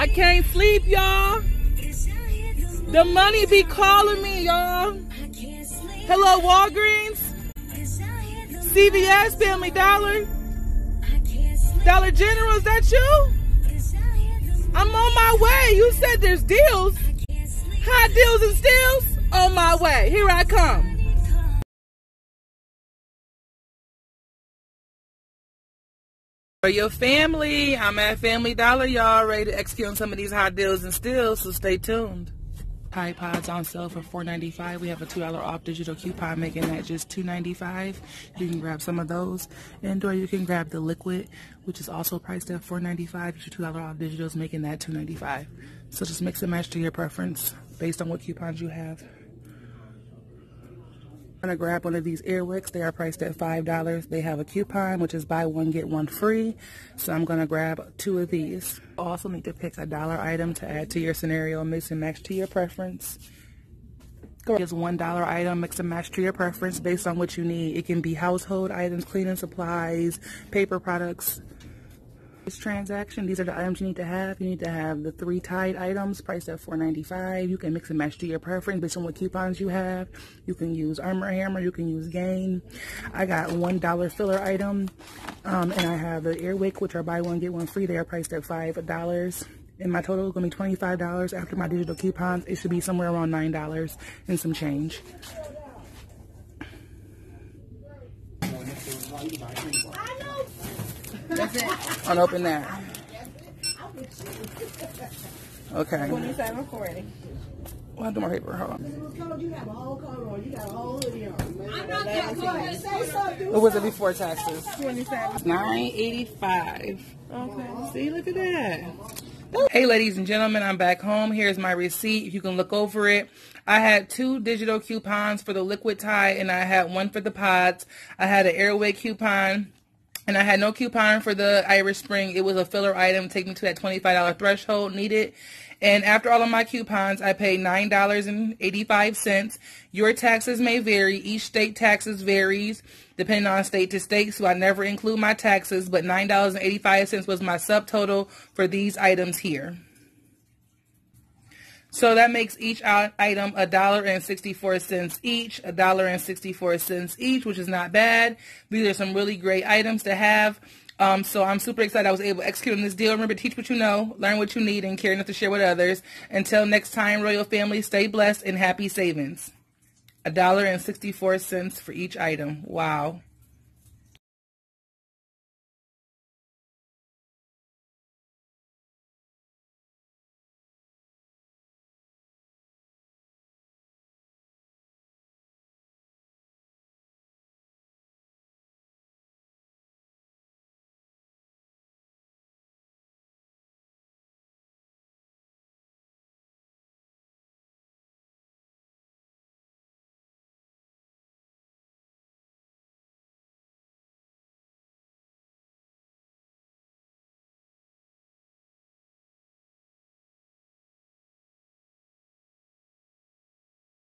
I can't sleep, y'all. The money be calling me, y'all. Hello, Walgreens, CVS, Family Dollar, Dollar General, is that you? I'm on my way. You said there's deals. High deals and steals? On my way. Here I come. For your family, I'm at Family Dollar, y'all, ready to execute on some of these hot deals and steals, so stay tuned. Tide Pods on sale for $4.95. We have a $2 off digital coupon making that just $2.95. You can grab some of those, and or you can grab the liquid, which is also priced at $4.95. Your $2 off digitals making that $2.95. So just mix and match to your preference based on what coupons you have. I'm going to grab one of these Airwicks. They are priced at $5. They have a coupon, which is buy one, get one free. So I'm going to grab two of these. Also need to pick a dollar item to add to your scenario, mix and match to your preference. It's $1 item, mix and match to your preference based on what you need. It can be household items, cleaning supplies, paper products. This transaction, these are the items you need to have. You need to have the 3 Tide items priced at $4.95. You can mix and match to your preference based on what coupons you have. You can use Armor Hammer, you can use Gain. I got $1 filler item, and I have the Airwick, which are buy one get one free. They are priced at $5, and my total is going to be $25 after my digital coupons. It should be somewhere around $9 and some change. That's it. Unopen that. Okay. When you start recording. Well, I do my paper. Hold on. You have a whole coat on. You got a whole hoodie on. I'm not that good. What was it before taxes? $9.85. Okay. See, look at that. Hey, ladies and gentlemen, I'm back home. Here's my receipt. You can look over it. I had 2 digital coupons for the liquid Tide, and I had one for the pods. I had an Airwick coupon. And I had no coupon for the Irish Spring. It was a filler item. Take me to that $25 threshold needed. And after all of my coupons, I paid $9.85. Your taxes may vary. Each state taxes varies depending on state to state, so I never include my taxes. But $9.85 was my subtotal for these items here. So that makes each item $1.64 each, $1.64 each, which is not bad. These are some really great items to have. So I'm super excited I was able to execute on this deal. Remember, teach what you know, learn what you need, and care enough to share with others. Until next time, Royal Family, stay blessed and happy savings. $1.64 for each item. Wow.